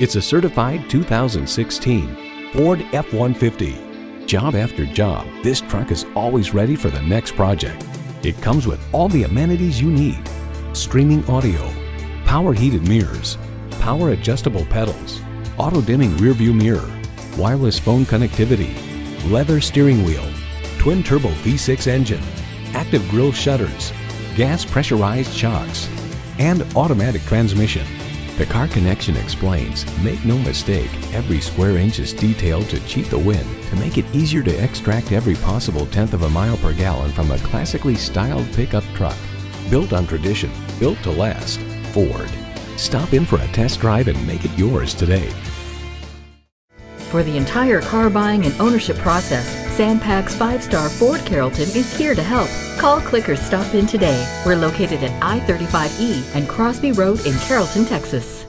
It's a certified 2016 Ford F-150. Job after job, this truck is always ready for the next project. It comes with all the amenities you need: streaming audio, power heated mirrors, power adjustable pedals, auto dimming rear view mirror, wireless phone connectivity, leather steering wheel, twin turbo V6 engine, active grille shutters, gas pressurized shocks, and automatic transmission. The Car Connection explains, make no mistake, every square inch is detailed to cheat the wind to make it easier to extract every possible 1/10 of a mile per gallon from a classically styled pickup truck. Built on tradition, built to last, Ford. Stop in for a test drive and make it yours today. For the entire car buying and ownership process, Sam Pack's 5-Star Ford Carrollton is here to help. Call, click, or stop in today. We're located at I-35E and Crosby Road in Carrollton, Texas.